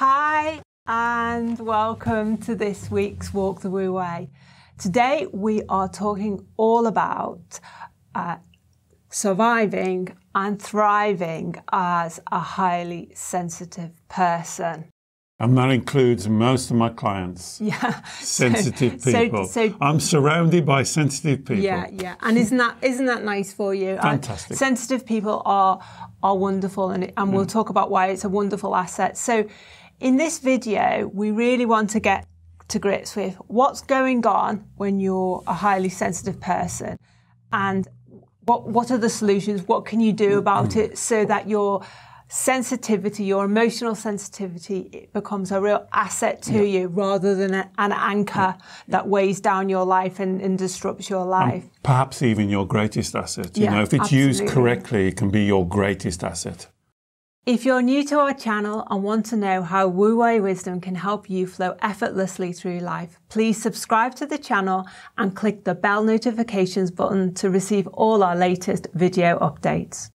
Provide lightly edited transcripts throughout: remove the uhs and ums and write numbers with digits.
Hi and welcome to this week's Walk the Wu Wei. Today we are talking all about surviving and thriving as a highly sensitive person. And that includes most of my clients. Yeah. Sensitive people. I'm surrounded by sensitive people. Yeah, yeah. And isn't that nice for you? Fantastic. Sensitive people are wonderful, and we'll talk about why it's a wonderful asset. So in this video, we really want to get to grips with what's going on when you're a highly sensitive person, and what are the solutions, what can you do about it so that you're sensitivity, your emotional sensitivity, it becomes a real asset to you rather than an anchor that weighs down your life and disrupts your life. And perhaps even your greatest asset. You know, if it's used correctly, it can be your greatest asset. If you're new to our channel and want to know how Wu Wei wisdom can help you flow effortlessly through life, please subscribe to the channel and click the bell notifications button to receive all our latest video updates.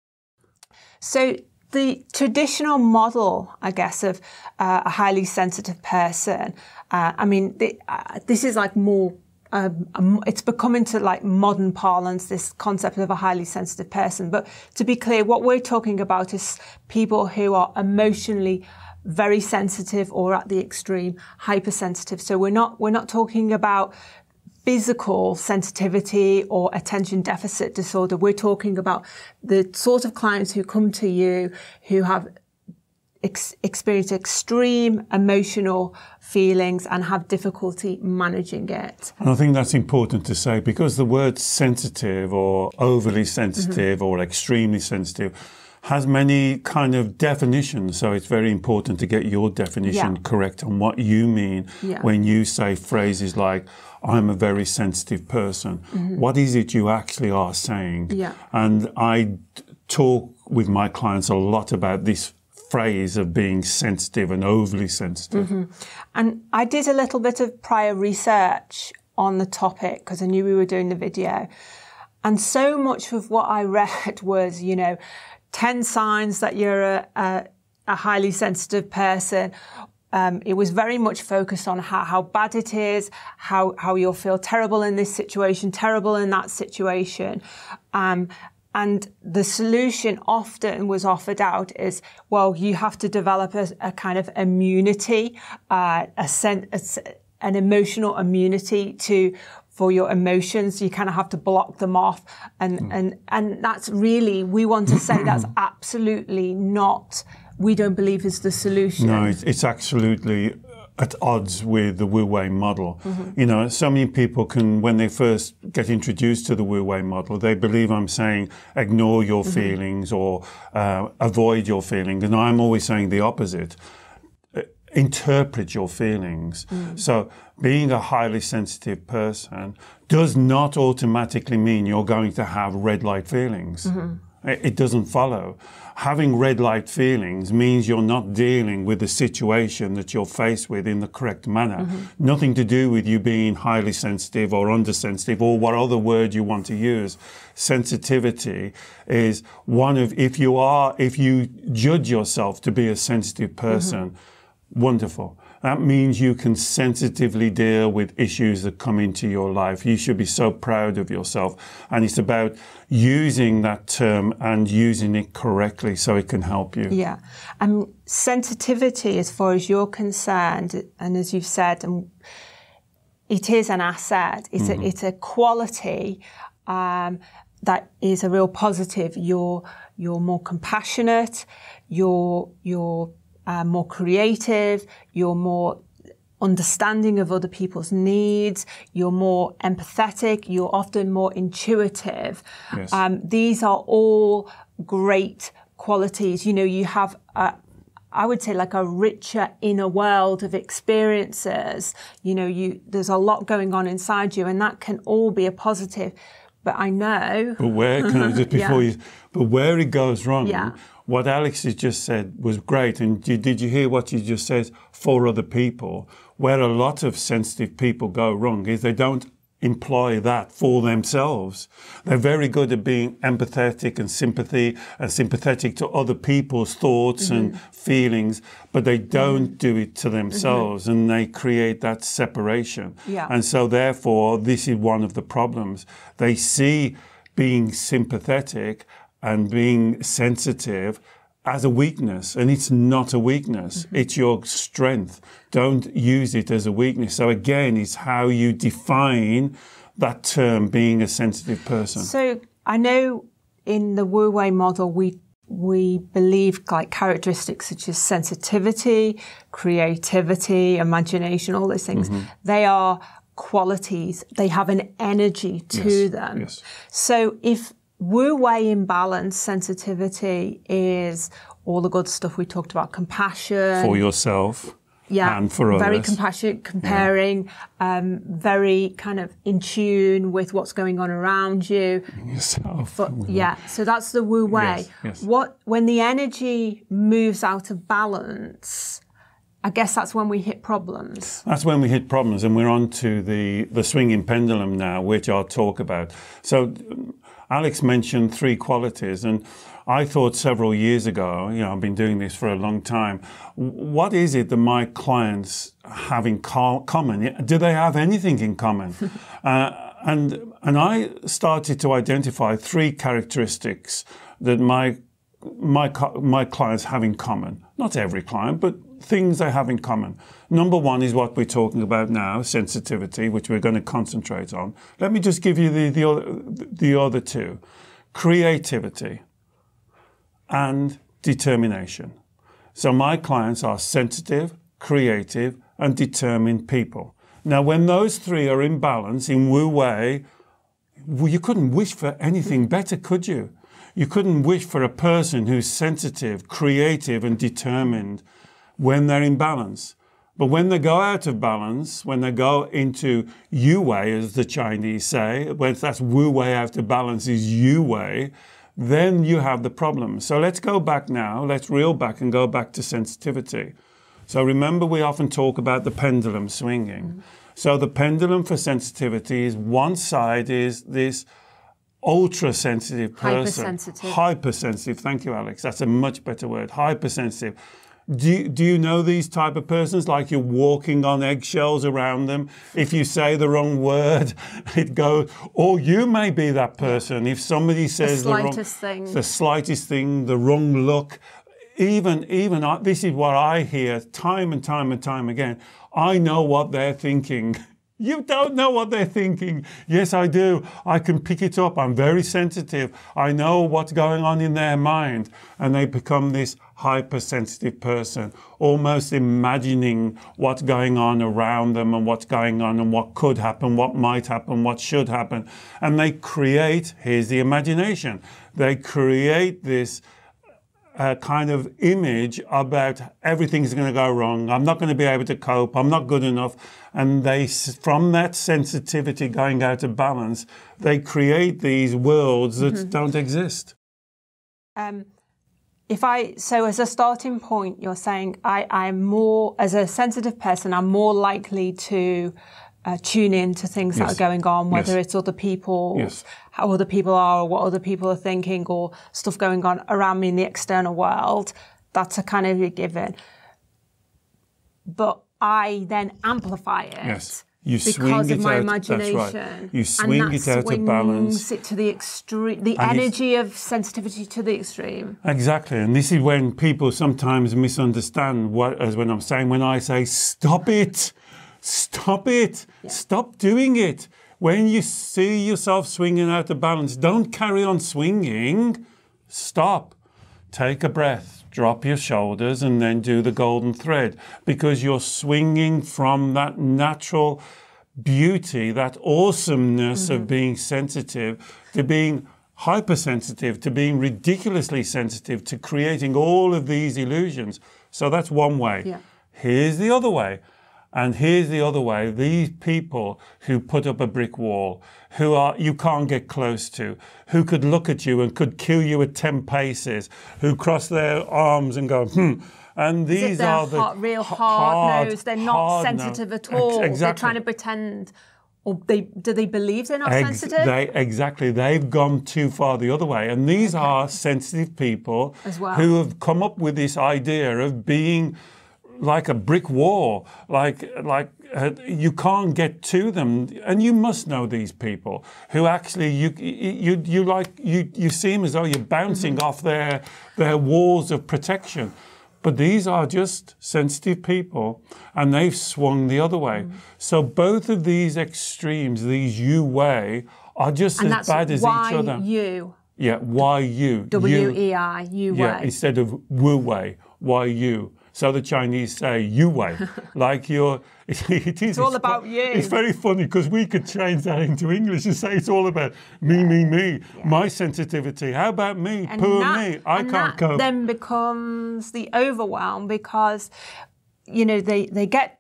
So, the traditional model, I guess, of a highly sensitive person, I mean, this is like more, it's become into like modern parlance, this concept of a highly sensitive person. But to be clear, what we're talking about is people who are emotionally very sensitive or at the extreme hypersensitive. So we're not talking about physical sensitivity or attention deficit disorder. We're talking about the sort of clients who come to you who have experienced extreme emotional feelings and have difficulty managing it. And I think that's important to say, because the word sensitive or overly sensitive or extremely sensitive has many kind of definitions, so it's very important to get your definition correct on what you mean when you say phrases like, I'm a very sensitive person. What is it you actually are saying? And I talk with my clients a lot about this phrase of being sensitive and overly sensitive. And I did a little bit of prior research on the topic because I knew we were doing the video. And so much of what I read was, you know, 10 signs that you're a highly sensitive person. It was very much focused on how bad it is, how you'll feel terrible in this situation, terrible in that situation. And the solution often was offered out is, well, you have to develop a kind of immunity, an emotional immunity for your emotions. You kind of have to block them off. And that's really, we want to say that's absolutely not, we don't believe is the solution. No, it's absolutely at odds with the Wu Wei model. You know, so many people can, when they first get introduced to the Wu Wei model, they believe I'm saying ignore your feelings or avoid your feelings. And I'm always saying the opposite. Interpret your feelings. So being a highly sensitive person does not automatically mean you're going to have red light feelings. It doesn't follow. Having red light feelings means you're not dealing with the situation that you're faced with in the correct manner. Nothing to do with you being highly sensitive or undersensitive or what other word you want to use. Sensitivity is one of, if you judge yourself to be a sensitive person, wonderful. That means you can sensitively deal with issues that come into your life. You should be so proud of yourself. And it's about using that term and using it correctly so it can help you. Yeah. Sensitivity, as far as you're concerned, and as you've said, it is an asset. It's, it's a quality that is a real positive. You're more compassionate. You're more creative, you're more understanding of other people's needs, you're more empathetic, you're often more intuitive. Yes. These are all great qualities. You know, you have, I would say, like a richer inner world of experiences. You know, there's a lot going on inside you, and that can all be a positive. But I know. But where, can I just before you, but where it goes wrong, what Alex has just said was great. And did you hear what she just said? For other people, where a lot of sensitive people go wrong is they don't employ that for themselves. They're very good at being empathetic and sympathetic to other people's thoughts and feelings, but they don't do it to themselves, and they create that separation. Yeah. And so therefore, this is one of the problems. They see being sympathetic and being sensitive as a weakness, and it's not a weakness, it's your strength. Don't use it as a weakness. So again, it's how you define that term, being a sensitive person. So I know in the Wu Wei model, we believe like characteristics such as sensitivity, creativity, imagination, all those things, they are qualities, they have an energy to them. Yes. So if Wu Wei in balance, sensitivity is all the good stuff we talked about, compassion. For yourself and for others. Very compassionate, comparing, very kind of in tune with what's going on around you. And yourself. But, so that's the Wu Wei. Yes, yes. When the energy moves out of balance, I guess that's when we hit problems. That's when we hit problems, and we're on to the swinging pendulum now, which I'll talk about. So Alex mentioned three qualities, and I thought several years ago, you know, I've been doing this for a long time, what is it that my clients have in common? Do they have anything in common? And I started to identify three characteristics that my clients have in common. Not every client, but things they have in common. Number one is what we're talking about now, sensitivity, which we're going to concentrate on. Let me just give you the other two. Creativity and determination. So my clients are sensitive, creative, and determined people. Now, when those three are in balance in Wu Wei, well, you couldn't wish for anything better, could you? You couldn't wish for a person who's sensitive, creative, and determined when they're in balance. But when they go out of balance, when they go into Yu Wei, as the Chinese say, when that's Wu Wei out of balance is Yu Wei, then you have the problem. So let's go back now, let's reel back and go back to sensitivity. So remember, we often talk about the pendulum swinging. So the pendulum for sensitivity is one side is this ultra-sensitive person. Hypersensitive. Hypersensitive, thank you, Alex. That's a much better word, hypersensitive. Do you know these type of persons? Like you're walking on eggshells around them. If you say the wrong word, it goes, or you may be that person. If somebody says the slightest thing, the wrong look, even this is what I hear time and time and time again. I know what they're thinking. You don't know what they're thinking. Yes, I do. I can pick it up. I'm very sensitive. I know what's going on in their mind. And they become this hypersensitive person, almost imagining what's going on around them and what's going on and what could happen, what might happen, what should happen. And they create, here's the imagination, they create this kind of image about everything's going to go wrong, I'm not going to be able to cope, I'm not good enough. And they, from that sensitivity going out of balance, they create these worlds that don't exist. So as a starting point, you're saying I'm more, as a sensitive person, I'm more likely to tune in to things that are going on, whether it's other people, how other people are, or what other people are thinking, or stuff going on around me in the external world. That's a kind of a given. But I then amplify it. Yes. You swing it out of balance. It to the extreme, the energy of sensitivity to the extreme. Exactly, and this is when people sometimes misunderstand what, as when I'm saying, when I say, stop it, stop it, stop doing it. When you see yourself swinging out of balance, don't carry on swinging, stop. Take a breath, drop your shoulders, and then do the golden thread, because you're swinging from that natural beauty, that awesomeness of being sensitive, to being hypersensitive, to being ridiculously sensitive, to creating all of these illusions. So that's one way. Here's the other way. And here's the other way. These people who put up a brick wall, who are you can't get close to, who could look at you and could kill you at 10 paces, who cross their arms and go, And these are the real hard-nosed. They're not sensitive at all. Exactly. They're trying to pretend Or do they believe they're not sensitive? Exactly. They've gone too far the other way. And these are sensitive people as well, who have come up with this idea of being like a brick wall, like you can't get to them. And you must know these people who actually you seem as though you're bouncing off their walls of protection. But these are just sensitive people, and they've swung the other way. So both of these extremes, these Yu Wei, are just as bad as each other. Yu. Yeah, Y-U. W-E-I, Yu Wei. Yeah, instead of Wu Wei, Y-U. So the Chinese say Yu Wei, like you're... It's all about you. It's very funny because we could change that into English and say it's all about me, me, me, my sensitivity. How about me? And poor me. I can't cope. And that then becomes the overwhelm because, you know, they get...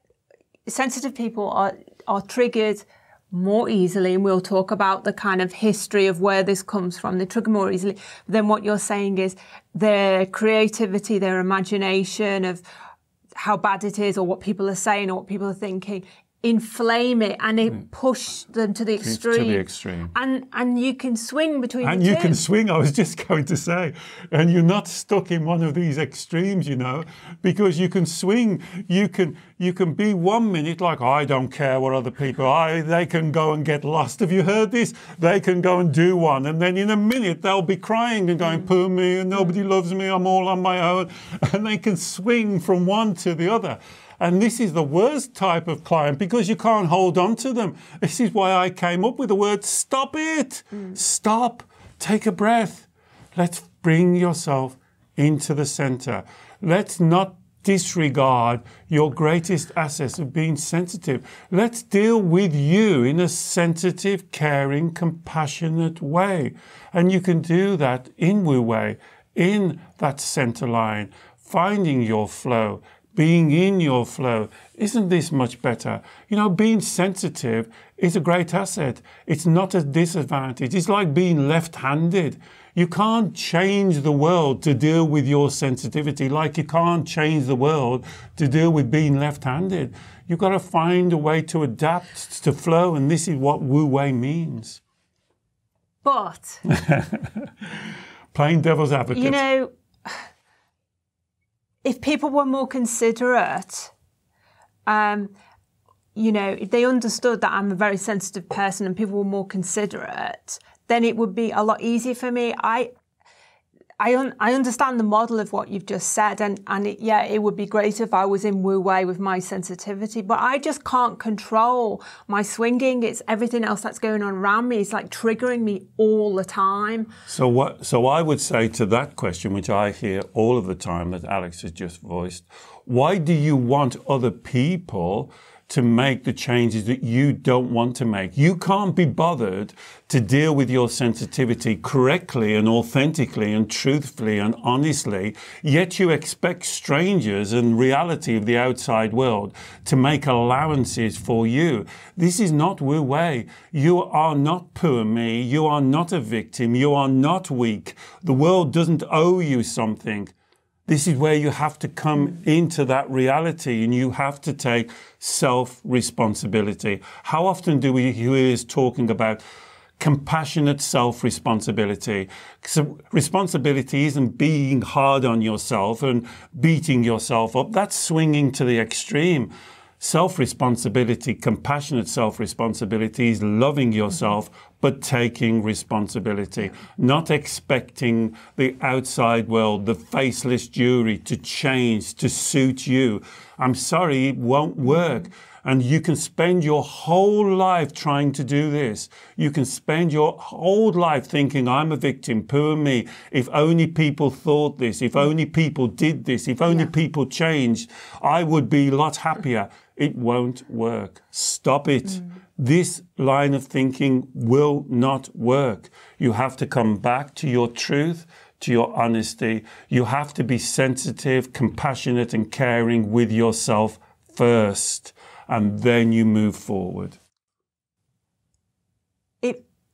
Sensitive people are triggered more easily, and we'll talk about the kind of history of where this comes from. They trigger more easily. Then what you're saying is their creativity, their imagination of how bad it is or what people are saying or what people are thinking, inflame it, and it push them to the extreme. To the extreme. And you can swing between the two. And you can swing, I was just going to say. And you're not stuck in one of these extremes, you know, because you can swing. You can be 1 minute like, I don't care what other people are. They can go and get lost. Have you heard this? They can go and do one. And then in a minute, they'll be crying and going, poor me, and nobody loves me, I'm all on my own. And they can swing from one to the other. And this is the worst type of client because you can't hold on to them. This is why I came up with the word, stop it. Stop. Take a breath. Let's bring yourself into the center. Let's not disregard your greatest asset of being sensitive. Let's deal with you in a sensitive, caring, compassionate way. And you can do that in Wu Wei, in that center line, finding your flow, being in your flow. Isn't this much better? You know, being sensitive is a great asset. It's not a disadvantage. It's like being left-handed. You can't change the world to deal with your sensitivity, like you can't change the world to deal with being left-handed. You've got to find a way to adapt, to flow, and this is what Wu Wei means. But... Playing devil's advocate. You know... If people were more considerate, you know, if they understood that I'm a very sensitive person and people were more considerate, then it would be a lot easier for me. I understand the model of what you've just said, and it, yeah, it would be great if I was in Wu Wei with my sensitivity, but I just can't control my swinging. It's everything else that's going on around me. It's like triggering me all the time. So what? So I would say to that question, which I hear all of the time that Alex has just voiced, why do you want other people to make the changes that you don't want to make? You can't be bothered to deal with your sensitivity correctly and authentically and truthfully and honestly, yet you expect strangers and reality of the outside world to make allowances for you. This is not Wu Wei. You are not poor me. You are not a victim. You are not weak. The world doesn't owe you something. This is where you have to come into that reality and you have to take self-responsibility. How often do we hear us talking about compassionate self-responsibility? So responsibility isn't being hard on yourself and beating yourself up. That's swinging to the extreme. Self-responsibility, compassionate self-responsibility is loving yourself but taking responsibility, not expecting the outside world, the faceless jury to change, to suit you. I'm sorry, it won't work. And you can spend your whole life trying to do this. You can spend your whole life thinking, I'm a victim, poor me. If only people thought this, if only people did this, if only people changed, I would be a lot happier. It won't work. Stop it. This line of thinking will not work. You have to come back to your truth, to your honesty. You have to be sensitive, compassionate, and caring with yourself first. And then you move forward.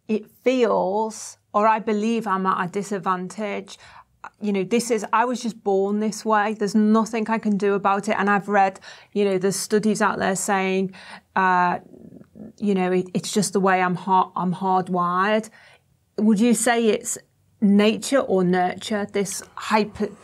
It feels, or I believe I'm at a disadvantage. You know, this is, I was just born this way. There's nothing I can do about it. And I've read, you know, there's studies out there saying you know, it's just the way I'm hardwired. Would you say it's nature or nurture, this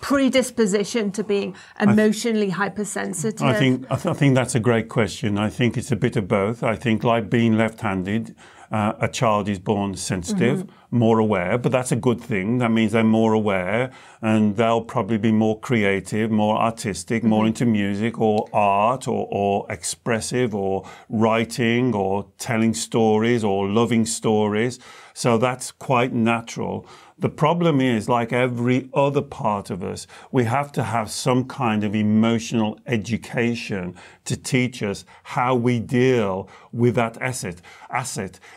predisposition to being emotionally hypersensitive? I think that's a great question. I think it's a bit of both. I think, like being left-handed, a child is born sensitive, more aware, but that's a good thing. That means they're more aware and they'll probably be more creative, more artistic, more into music or art or expressive or writing or telling stories or loving stories. So that's quite natural. The problem is, like every other part of us, we have to have some kind of emotional education to teach us how we deal with that asset.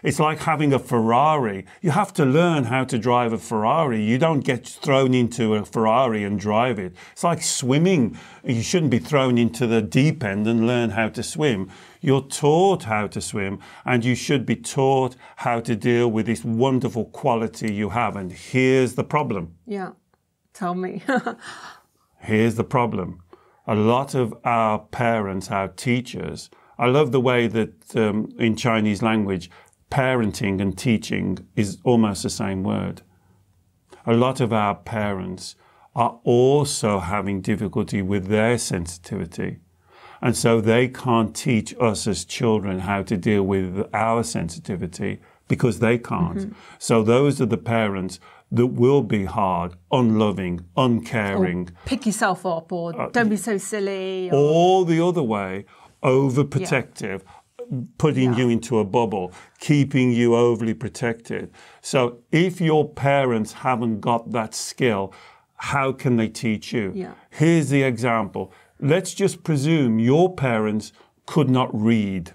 It's like having a Ferrari. You have to learn how to drive a Ferrari. You don't get thrown into a Ferrari and drive it. It's like swimming. You shouldn't be thrown into the deep end and learn how to swim. You're taught how to swim, and you should be taught how to deal with this wonderful quality you have. And here's the problem. Yeah, tell me. Here's the problem. A lot of our parents, our teachers, I love the way that in Chinese language, parenting and teaching is almost the same word. A lot of our parents are also having difficulty with their sensitivity. And so they can't teach us as children how to deal with our sensitivity because they can't. So those are the parents that will be hard, unloving, uncaring. Or pick yourself up, or don't be so silly. Or the other way, overprotective, putting you into a bubble, keeping you overly protected. So if your parents haven't got that skill, how can they teach you? Here's the example. Let's just presume your parents could not read.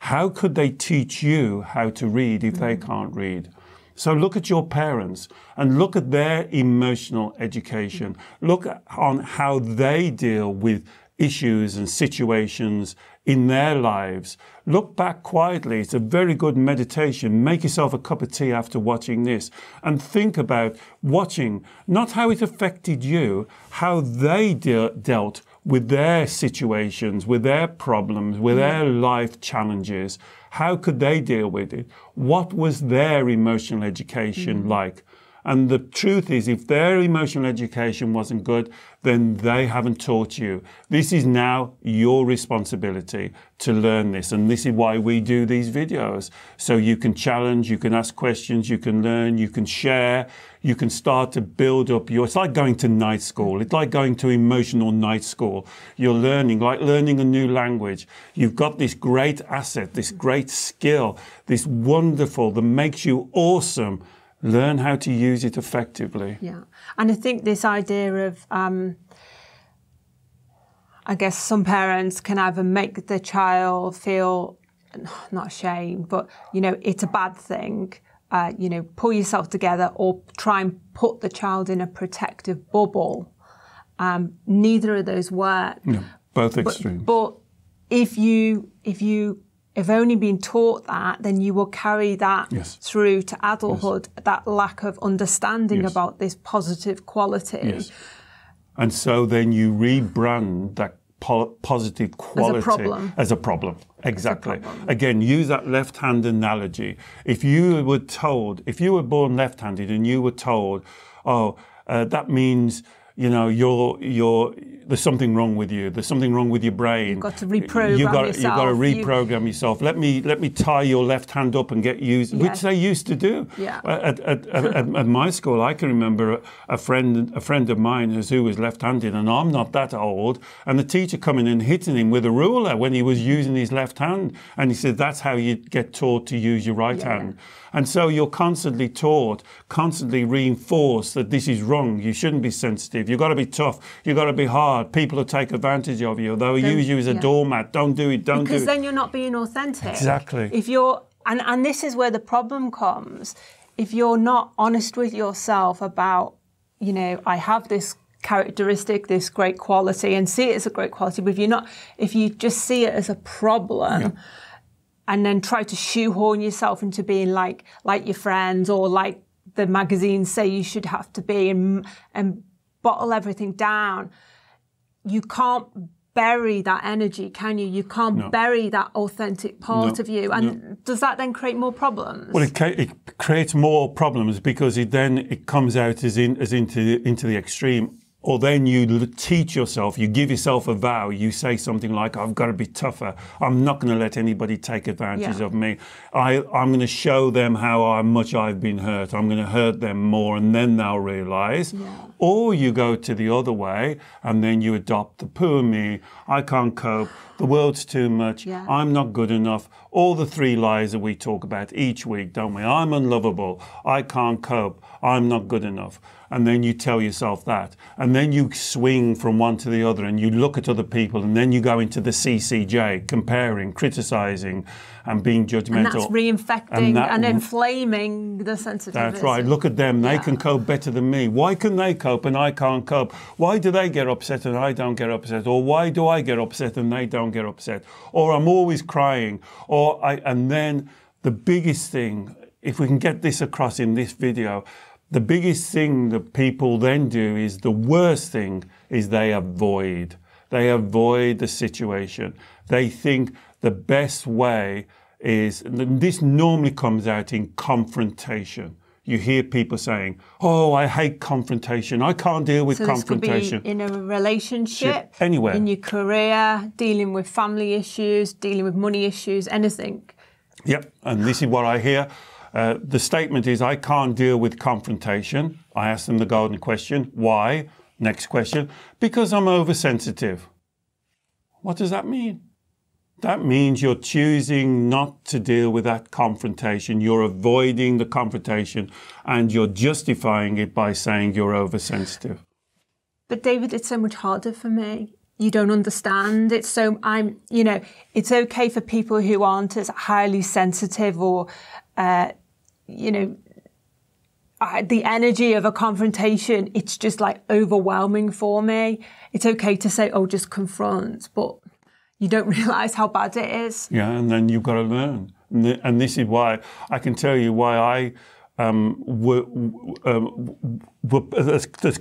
How could they teach you how to read if they can't read? So look at your parents and look at their emotional education. Look on how they deal with issues and situations in their lives. Look back quietly. It's a very good meditation. Make yourself a cup of tea after watching this and think about watching, not how it affected you, how they dealt with their situations, with their problems, with their life challenges. How could they deal with it? What was their emotional education like? And the truth is, if their emotional education wasn't good, then they haven't taught you. This is now your responsibility to learn this. And this is why we do these videos. So you can challenge, you can ask questions, you can learn, you can share, you can start to build up your, it's like going to night school. It's like going to emotional night school. You're learning, like learning a new language. You've got this great asset, this great skill, this wonderful that makes you awesome. Learn how to use it effectively. Yeah, and I think this idea of, I guess some parents can either make the child feel, not ashamed, but, you know, it's a bad thing, you know, pull yourself together, or try and put the child in a protective bubble. Neither of those work. No, both extremes. But if only been taught that, then you will carry that through to adulthood, that lack of understanding about this positive quality. And so then you rebrand that positive quality as a problem. Exactly. Again, use that left-hand analogy. If you were told, if you were born left-handed and you were told, oh, that means, you know, there's something wrong with you. There's something wrong with your brain. You've got to reprogram yourself. You've got to reprogram yourself. Let me tie your left hand up and get used, which they used to do. At my school, I can remember a friend of mine who was left-handed, and I'm not that old, and the teacher coming and hitting him with a ruler when he was using his left hand, and he said, that's how you get taught to use your right hand. And so you're constantly taught, constantly reinforced that this is wrong. You shouldn't be sensitive. You've got to be tough. You've got to be hard. People will take advantage of you. They'll use you as a doormat. Don't do it. Don't do it. Because then you're not being authentic. Exactly. If you're, and this is where the problem comes. If you're not honest with yourself about, you know, I have this characteristic, this great quality, and see it as a great quality. But if you're not, if you just see it as a problem. And then try to shoehorn yourself into being like your friends, or like the magazines say you should have to be, and bottle everything down. You can't bury that energy, can you? You can't bury that authentic part of you. And does that then create more problems? Well, it creates more problems because it comes out into the extreme. Or then you teach yourself, you give yourself a vow, you say something like, I've got to be tougher. I'm not going to let anybody take advantage of me. I'm going to show them how much I've been hurt. I'm going to hurt them more and then they'll realize. Yeah. Or you go to the other way and then you adopt the poor me. I can't cope. The world's too much. Yeah. I'm not good enough. All the three lies that we talk about each week, don't we? I'm unlovable. I can't cope. I'm not good enough. And then you tell yourself that. And then you swing from one to the other and you look at other people and then you go into the CCJ, comparing, criticizing and being judgmental. And that's reinfecting and inflaming the sensitivity. That's right. Look at them. They can cope better than me. Why can they cope and I can't cope? Why do they get upset and I don't get upset? Or why do I get upset and they don't get upset? Or I'm always crying. Or and then the biggest thing, if we can get this across in this video, the biggest thing that people then do is the worst thing is they avoid. They avoid the situation. They think the best way is, and this normally comes out in confrontation. You hear people saying, oh, I hate confrontation. I can't deal with confrontation. This could be in a relationship, anywhere. In your career, dealing with family issues, dealing with money issues, anything. Yep, and this is what I hear. The statement is, I can't deal with confrontation. I ask them the golden question. Why? Next question. Because I'm oversensitive. What does that mean? That means you're choosing not to deal with that confrontation. You're avoiding the confrontation and you're justifying it by saying you're oversensitive. But David, it's so much harder for me. You don't understand. It's so, you know, it's okay for people who aren't as highly sensitive or, you know, the energy of a confrontation, it's just like overwhelming for me. It's okay to say, oh, just confront, but you don't realise how bad it is. Yeah, and then you've got to learn. And this is why, I can tell you why I, the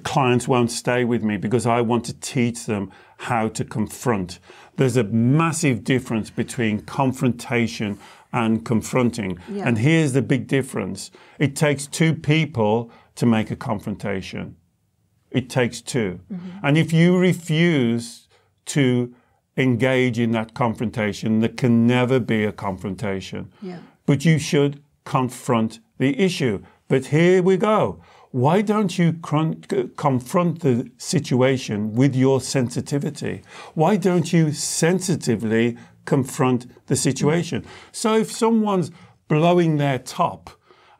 clients won't stay with me because I want to teach them how to confront. There's a massive difference between confrontation and confronting. Yeah. And here's the big difference. It takes two people to make a confrontation. It takes two. Mm-hmm. And if you refuse to engage in that confrontation, there can never be a confrontation. Yeah. But you should confront the issue. But here we go. Why don't you confront the situation with your sensitivity? Why don't you sensitively confront the situation? So if someone's blowing their top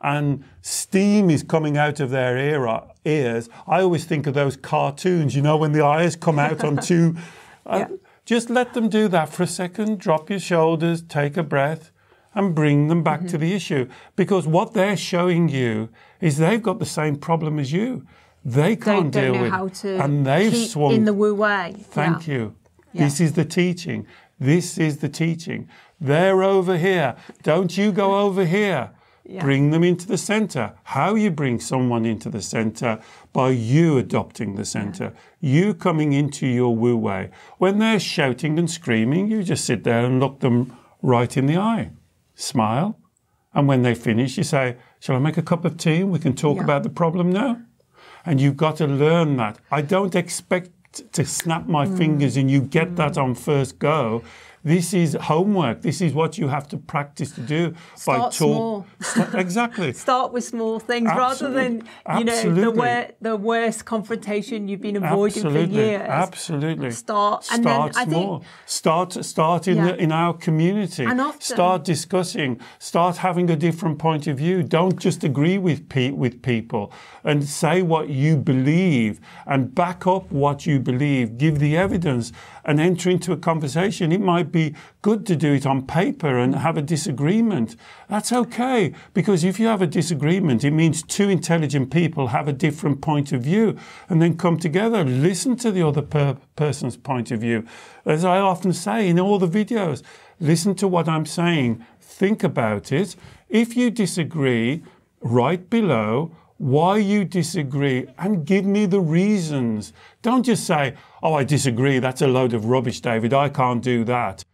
and steam is coming out of their ears, I always think of those cartoons, you know, when the eyes come out on two. Just let them do that for a second. Drop your shoulders, take a breath, and bring them back to the issue. Because what they're showing you is they've got the same problem as you. They can't deal with it. They don't know how to and they've swung in the Wu Wei. Thank you. Yeah. This is the teaching. This is the teaching. They're over here. Don't you go over here. Yeah. Bring them into the center. How you bring someone into the center? By you adopting the center. Yeah. You coming into your Wu Wei. When they're shouting and screaming, you just sit there and look them right in the eye. Smile. And when they finish, you say, shall I make a cup of tea and we can talk about the problem now? And you've got to learn that. I don't expect to snap my fingers and you get that on first go. This is homework. This is what you have to practice to do. Start small. Exactly. Start with small things rather than, you know, the worst confrontation you've been avoiding for years. Absolutely. Start then small. I think, start in, in our community. And often, start discussing. Start having a different point of view. Don't just agree with people and say what you believe and back up what you believe. Give the evidence and enter into a conversation. It might be good to do it on paper and have a disagreement. That's okay, because if you have a disagreement, it means two intelligent people have a different point of view and then come together, listen to the other person's point of view. As I often say in all the videos, listen to what I'm saying, think about it. If you disagree, write below why you disagree and give me the reasons. Don't just say, oh, I disagree, that's a load of rubbish, David, I can't do that.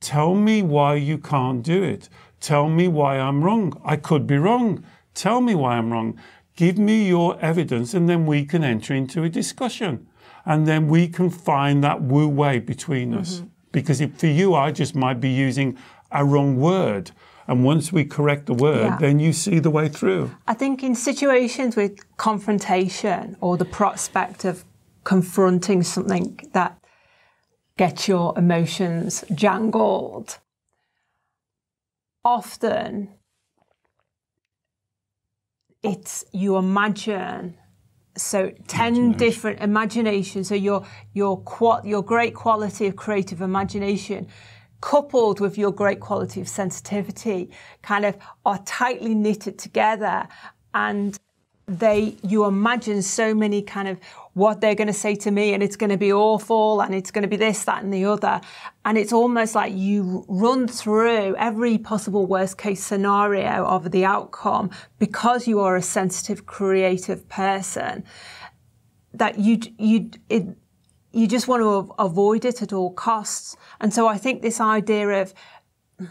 Tell me why you can't do it. Tell me why I'm wrong. I could be wrong. Tell me why I'm wrong. Give me your evidence, and then we can enter into a discussion. And then we can find that Wu Wei between us. Mm-hmm. Because if, for you, I just might be using a wrong word. And once we correct the word, then you see the way through. I think in situations with confrontation or the prospect of confronting something that gets your emotions jangled, often it's you imagine. So 10 different imaginations. So your great quality of creative imagination coupled with your great quality of sensitivity kind of are tightly knitted together, and you imagine so many kind of what they're going to say to me, and it's going to be awful, and it's going to be this, that, and the other. And it's almost like you run through every possible worst case scenario of the outcome because you are a sensitive, creative person, that you just want to avoid it at all costs. And so I think this idea of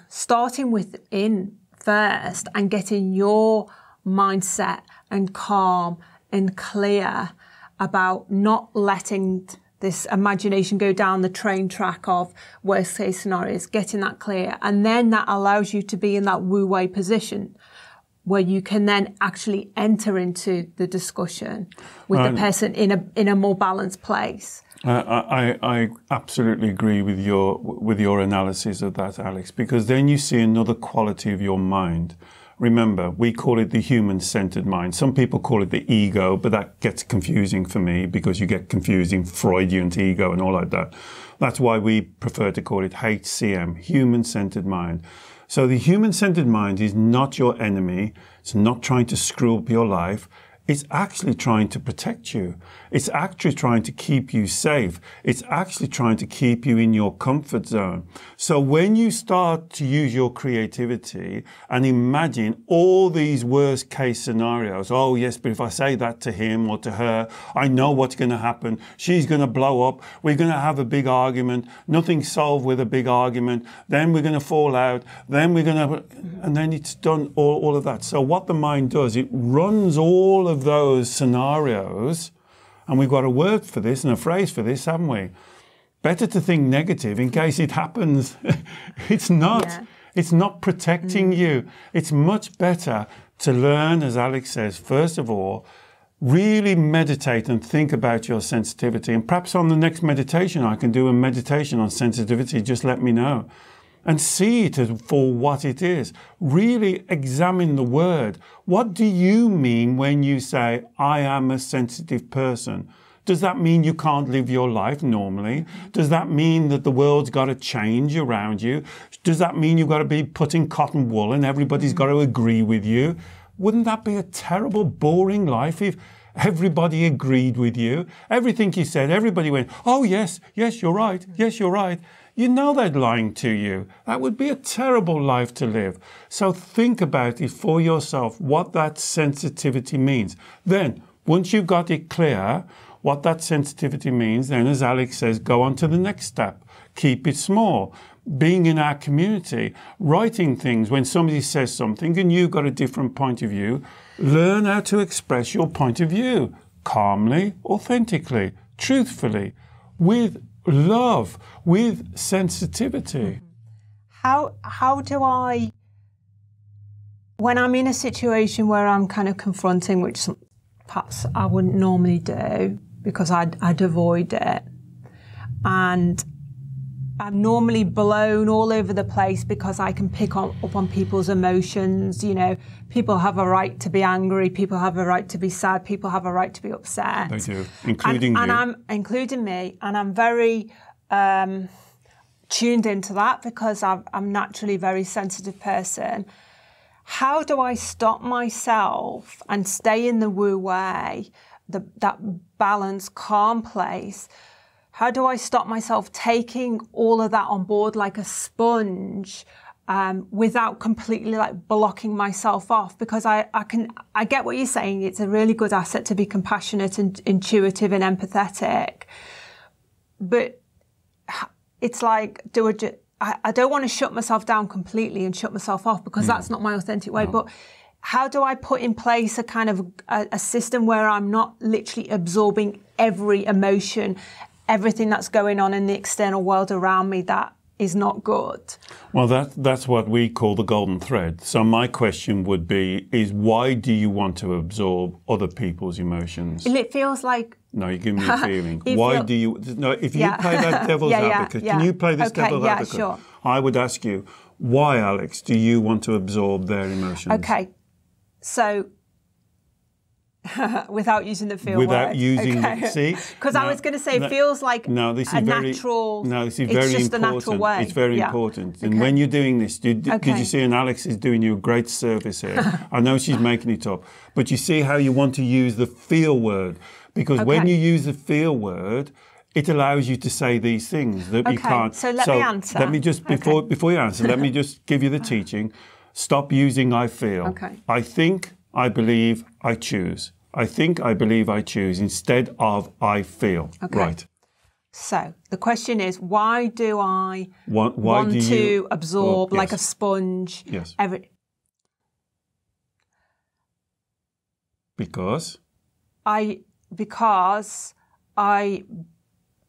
starting within first and getting your mindset and calm and clear about not letting this imagination go down the train track of worst case scenarios, getting that clear. And then that allows you to be in that Wu Wei position where you can then actually enter into the discussion with the person in a more balanced place. I absolutely agree with your analysis of that, Alex, because then you see another quality of your mind. Remember, we call it the human-centered mind. Some people call it the ego, but that gets confusing for me because you get confusing Freudian ego and all like that. That's why we prefer to call it HCM, human-centered mind. So the human-centered mind is not your enemy. It's not trying to screw up your life. It's actually trying to protect you. It's actually trying to keep you safe. It's actually trying to keep you in your comfort zone. So when you start to use your creativity and imagine all these worst case scenarios, oh yes, but if I say that to him or to her, I know what's going to happen. She's going to blow up. We're going to have a big argument. Nothing's solved with a big argument. Then we're going to fall out. Then we're going to... And then it's done all of that. So what the mind does, it runs all of those scenarios, and we've got a word for this and a phrase for this, haven't we? Better to think negative in case it happens. It's not protecting you. It's much better to learn, as Alex says, first of all, really meditate and think about your sensitivity. And perhaps on the next meditation, I can do a meditation on sensitivity. Just let me know. And see it for what it is. Really examine the word. What do you mean when you say, I am a sensitive person? Does that mean you can't live your life normally? Does that mean that the world's got to change around you? Does that mean you've got to be putting cotton wool and everybody's got to agree with you? Wouldn't that be a terrible, boring life if everybody agreed with you? Everything you said, everybody went, oh yes, yes, you're right, yes, you're right. You know they're lying to you. That would be a terrible life to live. So think about it for yourself, what that sensitivity means. Then, once you've got it clear, what that sensitivity means, then as Alex says, go on to the next step. Keep it small. Being in our community, writing things when somebody says something and you've got a different point of view, learn how to express your point of view calmly, authentically, truthfully, with love, with sensitivity. How do I, when I'm in a situation where I'm kind of confronting, which perhaps I wouldn't normally do because I'd avoid it, and I'm normally blown all over the place because I can pick up on people's emotions. You know, people have a right to be angry. People have a right to be sad. People have a right to be upset. They do, including you. And I'm including me, and I'm very tuned into that because I'm naturally a very sensitive person. How do I stop myself and stay in the Wu Wei, that balanced, calm place? How do I stop myself taking all of that on board like a sponge without completely like blocking myself off, because I get what you're saying. It's a really good asset to be compassionate and intuitive and empathetic, but it's like, I don't want to shut myself down completely and shut myself off, because that's not my authentic way. No. But how do I put in place a kind of a system where I'm not literally absorbing every emotion, everything that's going on in the external world around me that is not good? Well, that's what we call the golden thread. So my question would be, is why do you want to absorb other people's emotions? It feels like... No, you give me a feeling. If you play that devil's advocate, can you play this devil's advocate? Sure. I would ask you, why, Alex, do you want to absorb their emotions? Okay, so... without using the feel word. See? Because I was going to say, it feels like natural. No, this is very important. It's just the natural way. It's very important. And when you're doing this, did you see, and Alex is doing you a great service here. I know she's making it up. But you see how you want to use the feel word. Because when you use the feel word, it allows you to say these things that you can't. So let me answer. Let me just, before you answer, let me just give you the teaching. Stop using I feel. I think... I believe, I choose. I think, I believe, I choose, instead of I feel. Right. So the question is, why do I want to absorb like a sponge? Yes. Because I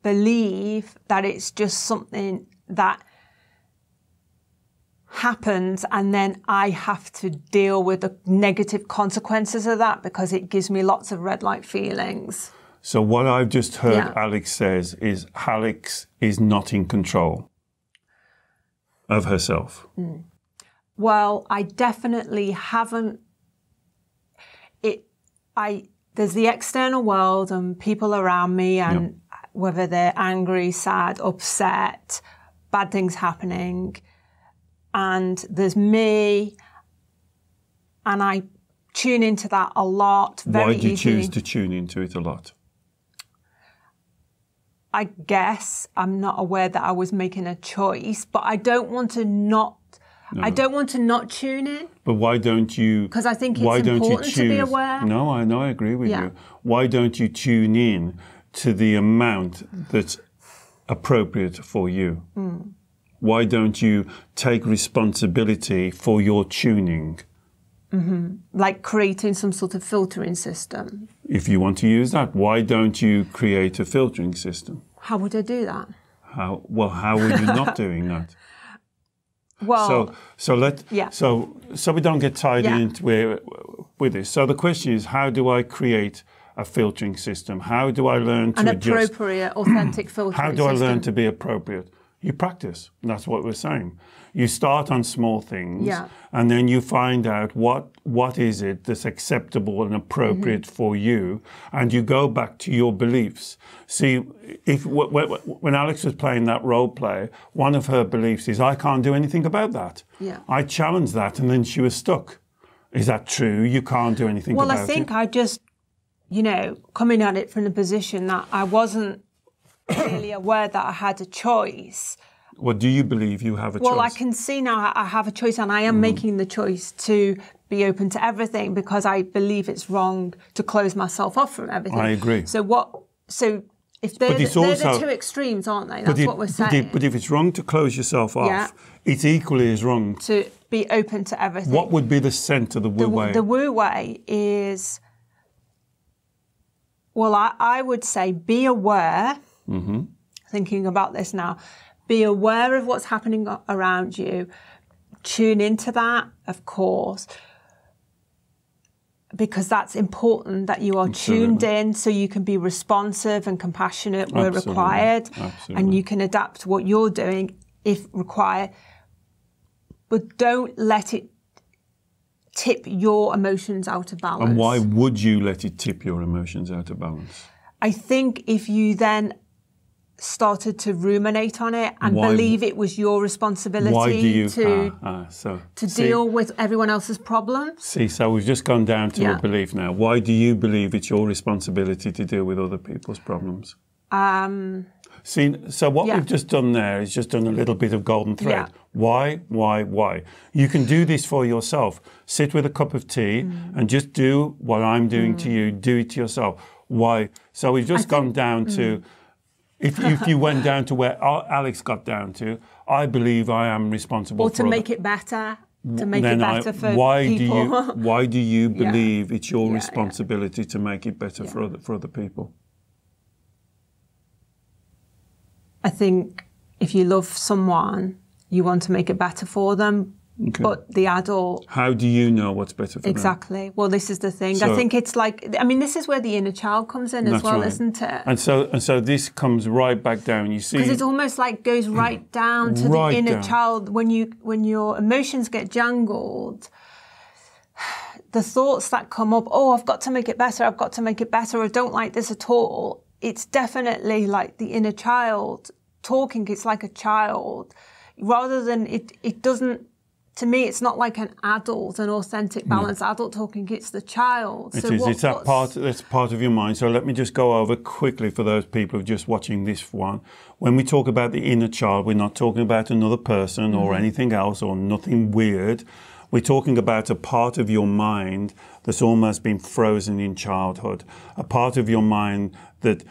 believe that it's just something that happens, and then I have to deal with the negative consequences of that because it gives me lots of red light feelings. So what I've just heard Alex says is, Alex is not in control of herself. Well, I definitely haven't. There's the external world and people around me, and whether they're angry, sad, upset, bad things happening. And there's me, and I tune into that a lot. Why do you choose to tune into it a lot? I guess I'm not aware that I was making a choice, but I don't want to not. No. I don't want to not tune in. But why don't you? Because I think it's important to be aware. No, I know, I agree with you. Why don't you tune in to the amount that's appropriate for you? Why don't you take responsibility for your tuning? Like creating some sort of filtering system. If you want to use that, why don't you create a filtering system? How would I do that? How are you not doing that? Well, so we don't get tied into with this. So the question is, how do I create a filtering system? How do I learn to adjust? Appropriate, authentic filtering system. How do I learn to be appropriate? You practice. That's what we're saying. You start on small things, and then you find out what is it that's acceptable and appropriate for you, and you go back to your beliefs. See, if when Alex was playing that role play, one of her beliefs is, I can't do anything about that. I challenged that, and then she was stuck. Is that true? You can't do anything about it? Well, I think I just, coming at it from the position that I wasn't really aware that I had a choice. Well, do you believe you have a choice? Well, I can see now I have a choice, and I am making the choice to be open to everything, because I believe it's wrong to close myself off from everything. I agree. So if they're the two extremes, aren't they? That's what we're saying. But if it's wrong to close yourself off, it's equally as wrong to be open to everything. What would be the centre of the Wu Wei? The Wu Wei is, well, I would say, be aware. Thinking about this now, be aware of what's happening around you. Tune into that, of course, because that's important that you are tuned in, so you can be responsive and compassionate where required, and you can adapt what you're doing if required. But don't let it tip your emotions out of balance. And why would you let it tip your emotions out of balance? I think if you then started to ruminate on it and believe it was your responsibility to deal with everyone else's problems. See, so we've just gone down to a belief now. Why do you believe it's your responsibility to deal with other people's problems? seen. So what we've just done there is just done a little bit of golden thread. Yeah. Why? You can do this for yourself. Sit with a cup of tea and just do what I'm doing to you. Do it to yourself. Why? So we've just gone down to, if you went down to where Alex got down to, I believe I am responsible for it. Or to make it better. To make it better for people. Why do you believe it's your responsibility to make it better for other people? I think if you love someone, you want to make it better for them. Okay. But the adult... How do you know what's better for them? Exactly. Well, this is the thing. So, I think it's like... I mean, this is where the inner child comes in as well, isn't it? And so this comes right back down, you see. Because it's almost like goes right down to the inner child. When your emotions get jangled, the thoughts that come up, oh, I've got to make it better, I've got to make it better, I don't like this at all. It's definitely like the inner child talking. It's like a child. Rather than... It doesn't... To me, it's not like an adult, an authentic, balanced adult talking. It's the child. It is. That's part of your mind. So let me just go over quickly for those people just watching this one. When we talk about the inner child, we're not talking about another person or anything else or nothing weird. We're talking about a part of your mind that's almost been frozen in childhood, a part of your mind that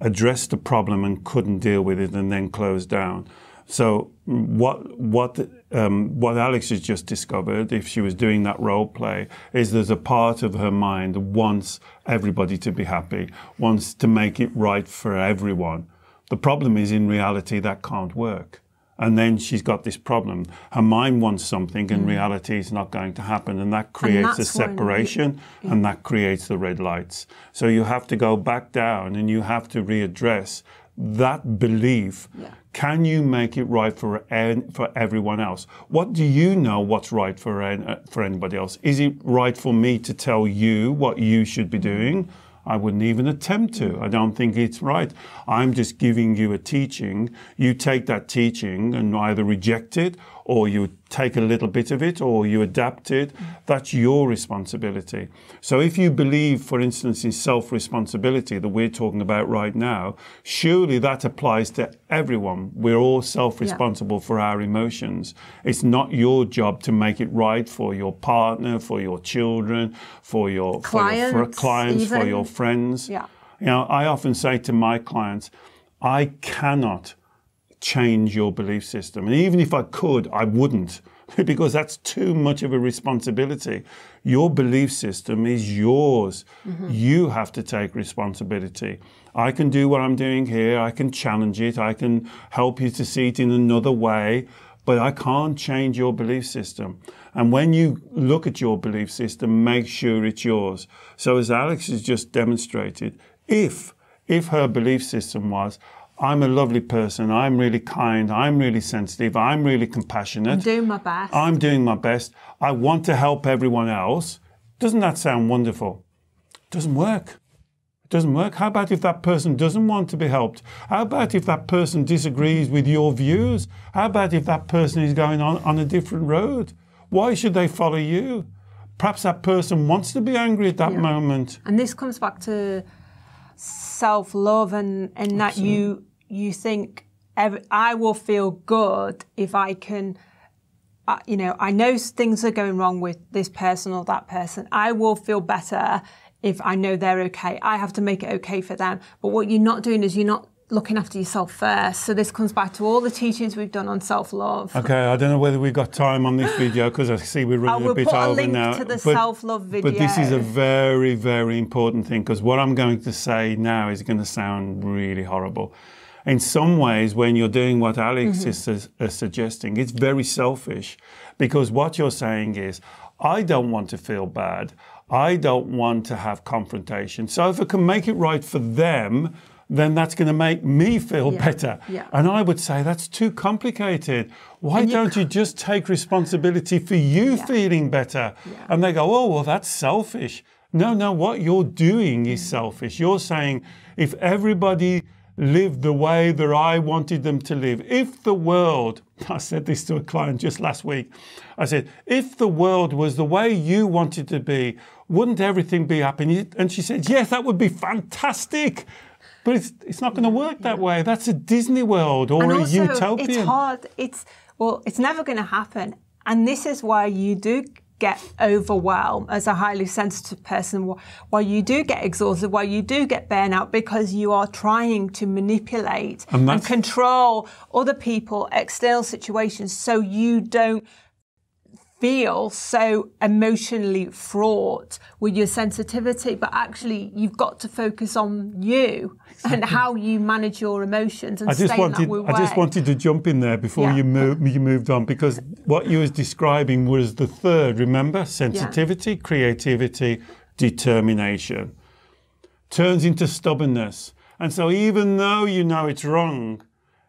addressed the problem and couldn't deal with it and then closed down. So what Alex has just discovered, if she was doing that role play, is there's a part of her mind that wants everybody to be happy, wants to make it right for everyone. The problem is, in reality, that can't work. And then she's got this problem. Her mind wants something, in reality, it's not going to happen. And that creates a separation, and that creates the red lights. So you have to go back down and you have to readdress that belief. Yeah. Can you make it right for everyone else? What do you know what's right for anybody else? Is it right for me to tell you what you should be doing? I wouldn't even attempt to. I don't think it's right. I'm just giving you a teaching. You take that teaching and either reject it, or you take a little bit of it, or you adapt it. That's your responsibility. So if you believe, for instance, in self-responsibility that we're talking about right now, surely that applies to everyone. We're all self-responsible for our emotions. It's not your job to make it right for your partner, for your children, for your clients, even. For your friends. Yeah. You know, I often say to my clients, I cannot change your belief system. And even if I could, I wouldn't, because that's too much of a responsibility. Your belief system is yours. You have to take responsibility. I can do what I'm doing here. I can challenge it. I can help you to see it in another way, but I can't change your belief system. And when you look at your belief system, make sure it's yours. So as Alex has just demonstrated, if her belief system was, I'm a lovely person, I'm really kind, I'm really sensitive, I'm really compassionate. I'm doing my best. I'm doing my best. I want to help everyone else. Doesn't that sound wonderful? It doesn't work. It doesn't work. How about if that person doesn't want to be helped? How about if that person disagrees with your views? How about if that person is going on a different road? Why should they follow you? Perhaps that person wants to be angry at that moment. And this comes back to self-love and that you think I will feel good if I can, you know, I know things are going wrong with this person or that person. I will feel better if I know they're okay. I have to make it okay for them. But what you're not doing is you're not looking after yourself first. So this comes back to all the teachings we've done on self-love. Okay, I don't know whether we've got time on this video because I see we're running a bit over now. I will put a link to the self-love video. But this is a very, very important thing, because what I'm going to say now is going to sound really horrible. In some ways, when you're doing what Alex is suggesting, it's very selfish, because what you're saying is, I don't want to feel bad. I don't want to have confrontation. So if I can make it right for them, then that's going to make me feel better. Yeah. And I would say that's too complicated. Why don't you just take responsibility for you feeling better? Yeah. And they go, oh, well, that's selfish. No, what you're doing is selfish. You're saying if everybody lived the way that I wanted them to live, if the world, I said this to a client just last week, I said, if the world was the way you wanted to be, wouldn't everything be happy? And she said, yes, that would be fantastic. But it's not going to work that way. That's a Disney World or a utopian. It's hard. It's never going to happen. And this is why you do get overwhelmed as a highly sensitive person, why you do get exhausted, why you do get burnout, because you are trying to manipulate and control other people, external situations, so you don't feel so emotionally fraught with your sensitivity, but actually you've got to focus on you and how you manage your emotions and stay in that way. I just wanted to jump in there before you moved on, because what you was describing was the third, remember? Sensitivity, creativity, determination. Turns into stubbornness. And so even though you know it's wrong,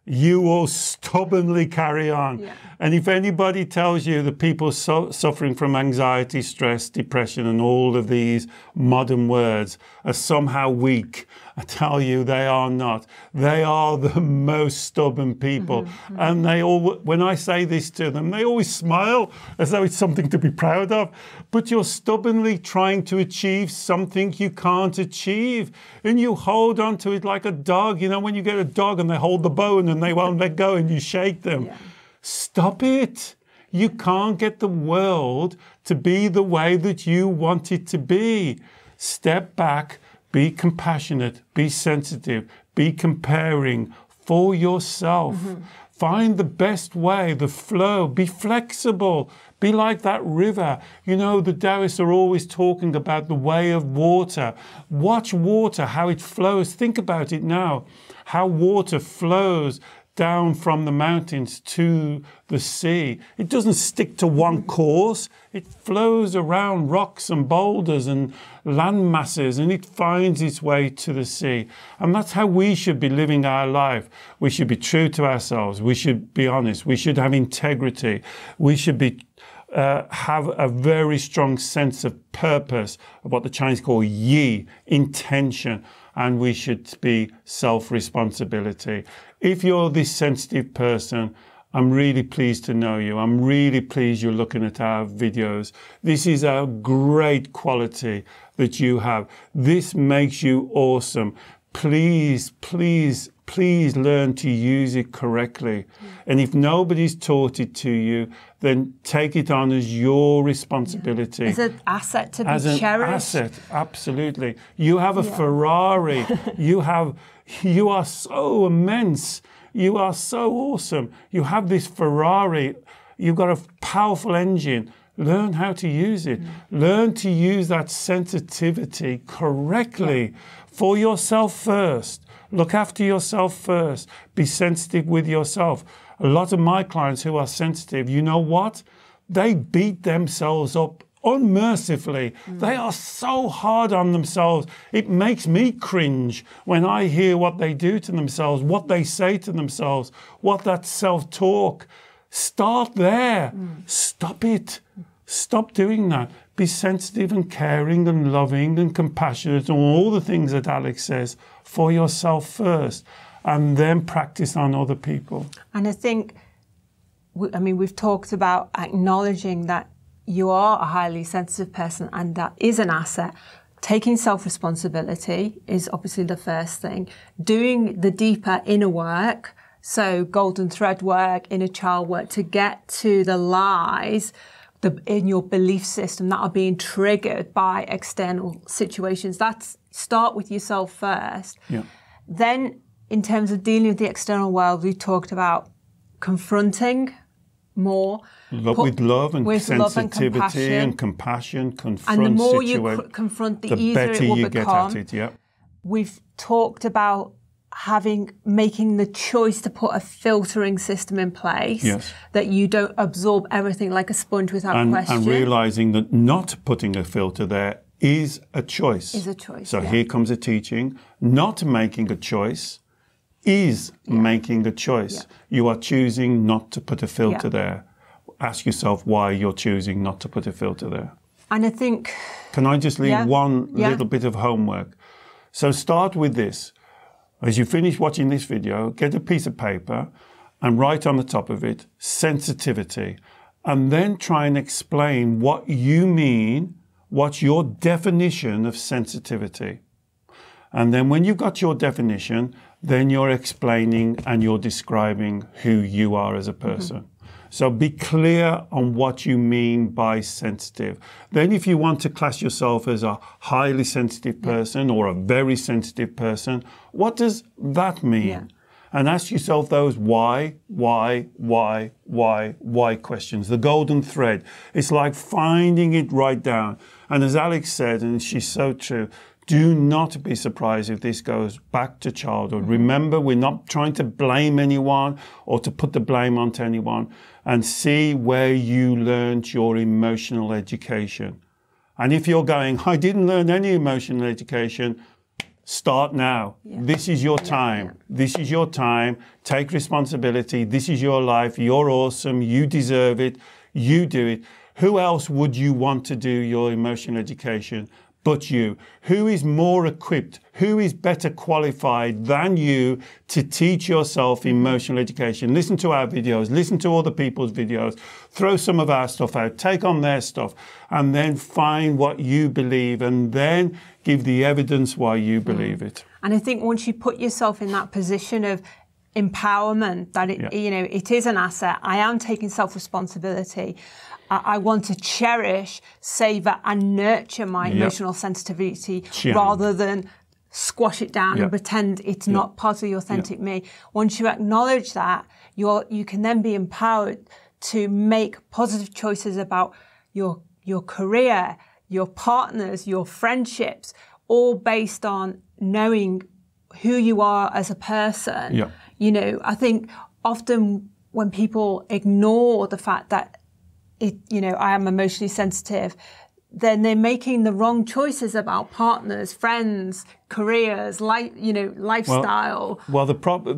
you will stubbornly carry on. Yeah. And if anybody tells you that people suffering from anxiety, stress, depression, and all of these modern words are somehow weak, I tell you they are not. They are the most stubborn people. Mm-hmm. And they all, when I say this to them, they always smile as though it's something to be proud of. But you're stubbornly trying to achieve something you can't achieve. And you hold on to it like a dog. You know, when you get a dog and they hold the bone and they won't let go and you shake them. Yeah. Stop it. You can't get the world to be the way that you want it to be. Step back. Be compassionate, be sensitive, be comparing for yourself. Mm-hmm. Find the best way, the flow, be flexible, be like that river. You know, the Taoists are always talking about the way of water. Watch water, how it flows. Think about it now, how water flows down from the mountains to the sea. It doesn't stick to one course. It flows around rocks and boulders and land masses, and it finds its way to the sea. And that's how we should be living our life. We should be true to ourselves. We should be honest. We should have integrity. We should be have a very strong sense of purpose, of what the Chinese call Yi, intention. And we should be self-responsibility. If you're this sensitive person, I'm really pleased to know you. I'm really pleased you're looking at our videos. This is a great quality that you have. This makes you awesome. Please, please, please learn to use it correctly. And if nobody's taught it to you, then take it on as your responsibility. Yeah. As an asset to be cherished. As an asset, absolutely. You have a Ferrari. You are so immense. You are so awesome. You have this Ferrari. You've got a powerful engine. Learn how to use it. Learn to use that sensitivity correctly for yourself first. Look after yourself first. Be sensitive with yourself. A lot of my clients who are sensitive, you know what? They beat themselves up unmercifully. They are so hard on themselves. It makes me cringe when I hear what they do to themselves, what they say to themselves, what that self-talk. Start there. Stop it. Stop doing that. Be sensitive and caring and loving and compassionate and all the things that Alex says for yourself first, and then practice on other people. And I think, I mean, we've talked about acknowledging that you are a highly sensitive person and that is an asset. Taking self-responsibility is obviously the first thing. Doing the deeper inner work, so golden thread work, inner child work, to get to the lies in your belief system that are being triggered by external situations. That's start with yourself first. Yeah. Then in terms of dealing with the external world, we talked about confronting more. With love and sensitivity and compassion, confront situations. And the more you confront, the easier it will become. The better you get at it, yeah. We've talked about making the choice to put a filtering system in place, that you don't absorb everything like a sponge without question. And realising that not putting a filter there is a choice. So here comes a teaching. Not making a choice is making a choice. You are choosing not to put a filter there. Ask yourself why you're choosing not to put a filter there. And I think... Can I just leave one little bit of homework? So start with this. As you finish watching this video, get a piece of paper and write on the top of it, sensitivity, and then try and explain what you mean, what's your definition of sensitivity. And then when you've got your definition, then you're explaining and you're describing who you are as a person. Mm-hmm. So be clear on what you mean by sensitive. Then if you want to class yourself as a highly sensitive person or a very sensitive person, what does that mean? Yeah. And ask yourself those why questions, the golden thread. It's like finding it right down. And as Alex said, and she's so true, do not be surprised if this goes back to childhood. Mm-hmm. Remember, we're not trying to blame anyone or to put the blame onto anyone, and see where you learned your emotional education. And if you're going, I didn't learn any emotional education, start now. Yeah. This is your time. This is your time. Take responsibility. This is your life. You're awesome. You deserve it. You do it. Who else would you want to do your emotional education but you? Who is more equipped? Who is better qualified than you to teach yourself emotional education? Listen to our videos, listen to other people's videos, throw some of our stuff out, take on their stuff, and then find what you believe and then give the evidence why you believe it. And I think once you put yourself in that position of empowerment, that it, you know, it is an asset. I am taking self-responsibility. I want to cherish, savor, and nurture my emotional sensitivity rather than squash it down and pretend it's not part of the authentic me. Once you acknowledge that, you can then be empowered to make positive choices about your career, your partners, your friendships, all based on knowing who you are as a person. Yeah. You know, I think often when people ignore the fact that you know, I am emotionally sensitive, then they're making the wrong choices about partners, friends, careers, you know, lifestyle. Well, the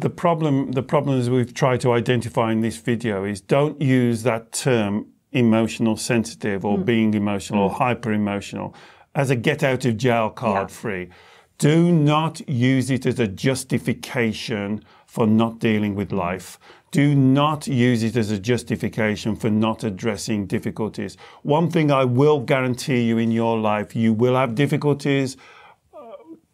problem is, we've tried to identify in this video is don't use that term emotional sensitive or being emotional or hyper emotional as a get out of jail card free. Do not use it as a justification for not dealing with life. Do not use it as a justification for not addressing difficulties. One thing I will guarantee you in your life, you will have difficulties,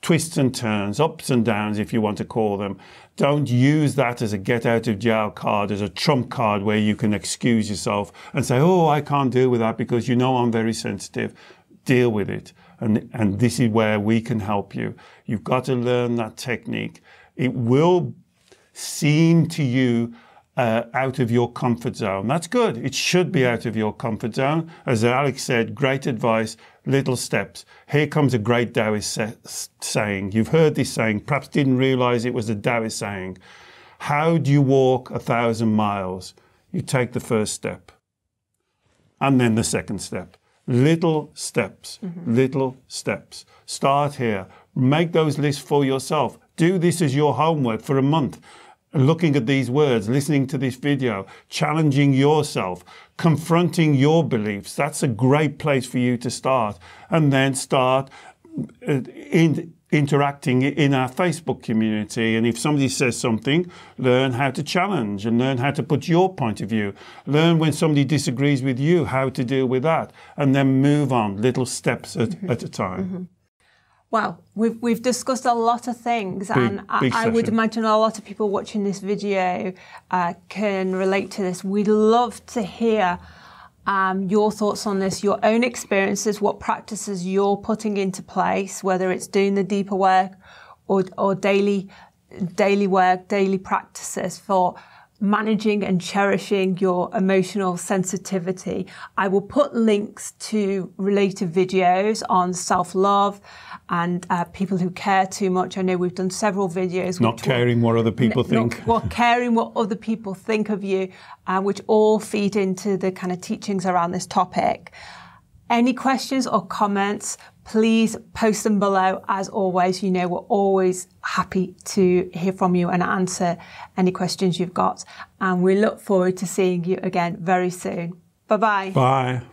twists and turns, ups and downs, if you want to call them. Don't use that as a get out of jail card, as a trump card where you can excuse yourself and say, oh, I can't deal with that because you know I'm very sensitive. Deal with it. And this is where we can help you. You've got to learn that technique. It will seem to you out of your comfort zone. That's good. It should be out of your comfort zone. As Alex said, great advice, little steps. Here comes a great Taoist saying. You've heard this saying, perhaps didn't realize it was a Taoist saying. How do you walk 1,000 miles? You take the first step and then the second step. Little steps, little steps. Start here. Make those lists for yourself. Do this as your homework for a month. Looking at these words, listening to this video, challenging yourself, confronting your beliefs. That's a great place for you to start. And then start interacting in our Facebook community. And if somebody says something, learn how to challenge and learn how to put your point of view. Learn when somebody disagrees with you, how to deal with that. And then move on, little steps at a time. Well, we've discussed a lot of things, and I would imagine a lot of people watching this video can relate to this. We'd love to hear your thoughts on this, your own experiences, what practices you're putting into place, whether it's doing the deeper work or daily work, daily practices for managing and cherishing your emotional sensitivity. I will put links to related videos on self-love and people who care too much. I know we've done several videos. Not caring what other people think. Well, caring what other people think of you, which all feed into the kind of teachings around this topic. Any questions or comments, please post them below. As always, you know, we're always happy to hear from you and answer any questions you've got. And we look forward to seeing you again very soon. Bye-bye. Bye.